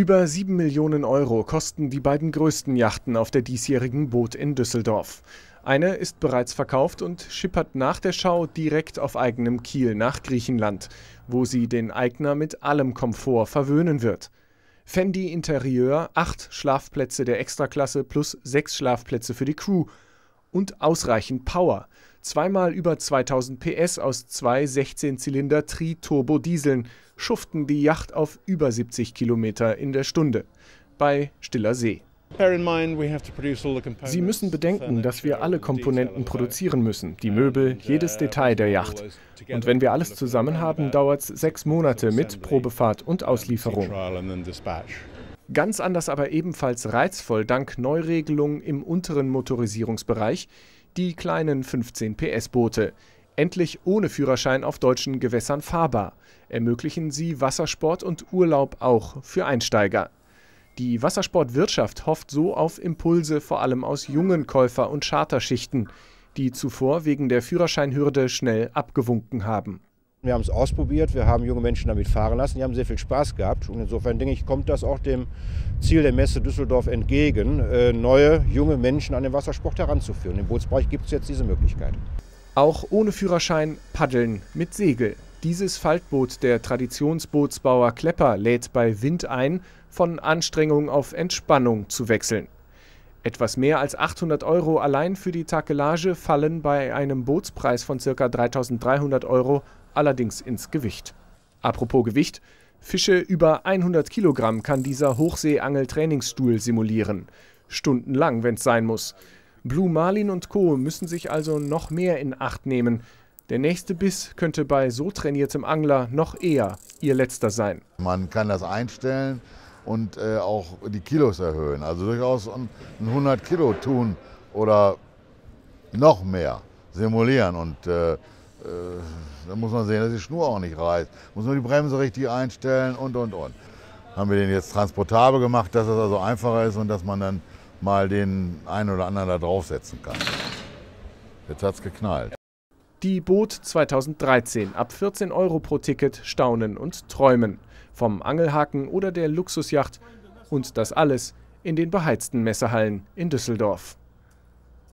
Über 7 Millionen Euro kosten die beiden größten Yachten auf der diesjährigen Boot in Düsseldorf. Eine ist bereits verkauft und schippert nach der Schau direkt auf eigenem Kiel nach Griechenland, wo sie den Eigner mit allem Komfort verwöhnen wird. Fendi Interieur, 8 Schlafplätze der Extraklasse plus 6 Schlafplätze für die Crew und ausreichend Power. Zweimal über 2000 PS aus 2 16-Zylinder Tri-Turbo-Dieseln schuften die Yacht auf über 70 Kilometer in der Stunde bei stiller See. Sie müssen bedenken, dass wir alle Komponenten produzieren müssen, die Möbel, jedes Detail der Yacht. Und wenn wir alles zusammen haben, dauert es 6 Monate mit Probefahrt und Auslieferung. Ganz anders, aber ebenfalls reizvoll dank Neuregelungen im unteren Motorisierungsbereich, die kleinen 15 PS-Boote. Endlich ohne Führerschein auf deutschen Gewässern fahrbar, ermöglichen sie Wassersport und Urlaub auch für Einsteiger. Die Wassersportwirtschaft hofft so auf Impulse vor allem aus jungen Käufer- und Charterschichten, die zuvor wegen der Führerscheinhürde schnell abgewunken haben. Wir haben es ausprobiert, wir haben junge Menschen damit fahren lassen, die haben sehr viel Spaß gehabt. Und insofern denke ich, kommt das auch dem Ziel der Messe Düsseldorf entgegen, neue, junge Menschen an den Wassersport heranzuführen. Im Bootsbereich gibt es jetzt diese Möglichkeit. Auch ohne Führerschein paddeln mit Segel. Dieses Faltboot der Traditionsbootsbauer Klepper lädt bei Wind ein, von Anstrengung auf Entspannung zu wechseln. Etwas mehr als 800 Euro allein für die Takelage fallen bei einem Bootspreis von ca. 3.300 Euro allerdings ins Gewicht. Apropos Gewicht, Fische über 100 Kilogramm kann dieser Hochseeangel-Trainingsstuhl simulieren. Stundenlang, wenn es sein muss. Blue Marlin und Co. müssen sich also noch mehr in Acht nehmen. Der nächste Biss könnte bei so trainiertem Angler noch eher ihr letzter sein. Man kann das einstellen und auch die Kilos erhöhen. Also durchaus ein 100 Kilo tun oder noch mehr simulieren. Und da muss man sehen, dass die Schnur auch nicht reißt. Muss man die Bremse richtig einstellen und. Haben wir den jetzt transportabel gemacht, dass das also einfacher ist und dass man dann mal den einen oder anderen da draufsetzen kann. Jetzt hat's geknallt. Die Boot 2013, ab 14 Euro pro Ticket, staunen und träumen. Vom Angelhaken oder der Luxusjacht. Und das alles in den beheizten Messehallen in Düsseldorf.